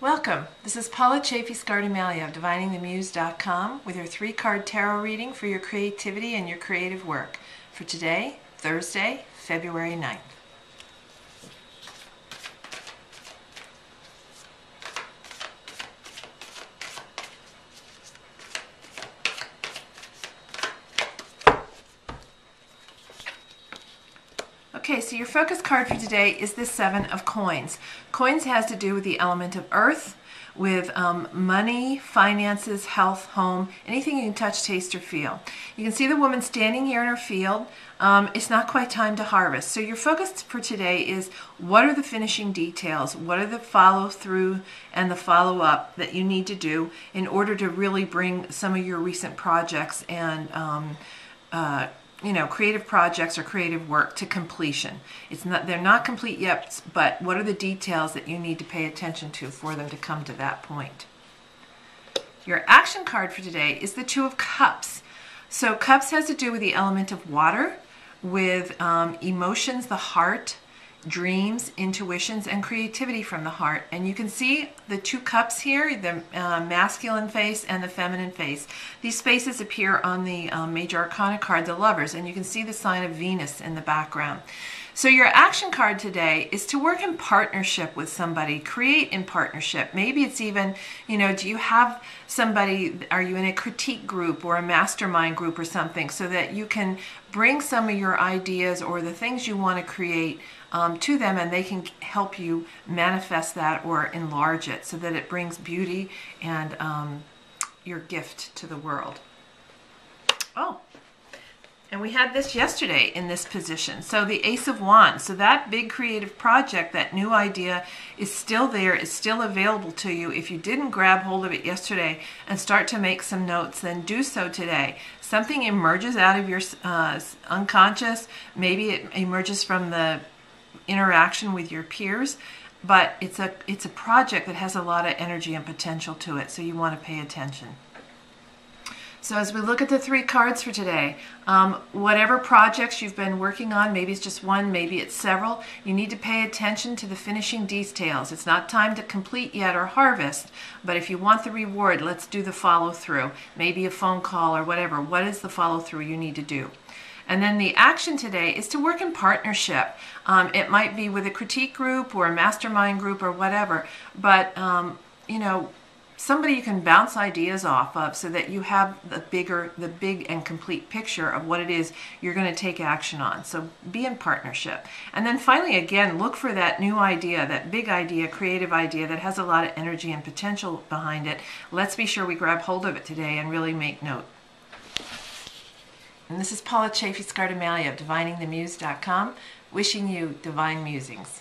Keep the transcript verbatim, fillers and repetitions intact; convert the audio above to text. Welcome. This is Paula Chafee Scardamalia of Divining The Muse dot com with your three-card tarot reading for your creativity and your creative work for today, Thursday, February ninth. Okay, so your focus card for today is the Seven of Coins. Coins has to do with the element of earth, with um, money, finances, health, home, anything you can touch, taste, or feel. You can see the woman standing here in her field. Um, it's not quite time to harvest. So your focus for today is what are the finishing details, what are the follow-through and the follow-up that you need to do in order to really bring some of your recent projects and um, uh, you know, creative projects or creative work to completion. It's not, they're not complete yet, but what are the details that you need to pay attention to for them to come to that point? Your action card for today is the Two of Cups. So Cups has to do with the element of water, with um, emotions, the heart, dreams, intuitions, and creativity from the heart. And you can see the two cups here, the uh, masculine face and the feminine face. These spaces appear on the um, Major Arcana card, the Lovers, and you can see the sign of Venus in the background. So your action card today is to work in partnership with somebody, create in partnership. Maybe it's even, you know, do you have somebody, are you in a critique group or a mastermind group or something so that you can bring some of your ideas or the things you want to create um, to them and they can help you manifest that or enlarge it so that it brings beauty and um, your gift to the world. Oh. And we had this yesterday in this position. So the Ace of Wands, so that big creative project, that new idea is still there, is still available to you. If you didn't grab hold of it yesterday and start to make some notes, then do so today. Something emerges out of your uh, unconscious. Maybe it emerges from the interaction with your peers, but it's a, it's a project that has a lot of energy and potential to it, so you want to pay attention. So as we look at the three cards for today, um, whatever projects you've been working on, maybe it's just one, maybe it's several, you need to pay attention to the finishing details. It's not time to complete yet or harvest, but if you want the reward, let's do the follow-through. Maybe a phone call or whatever. What is the follow-through you need to do? And then the action today is to work in partnership. Um, it might be with a critique group or a mastermind group or whatever, but, um, you know, somebody you can bounce ideas off of so that you have the bigger, the big and complete picture of what it is you're going to take action on. So be in partnership. And then finally, again, look for that new idea, that big idea, creative idea that has a lot of energy and potential behind it. Let's be sure we grab hold of it today and really make note. And this is Paula Chafee Scardamalia of Divining The Muse dot com, wishing you divine musings.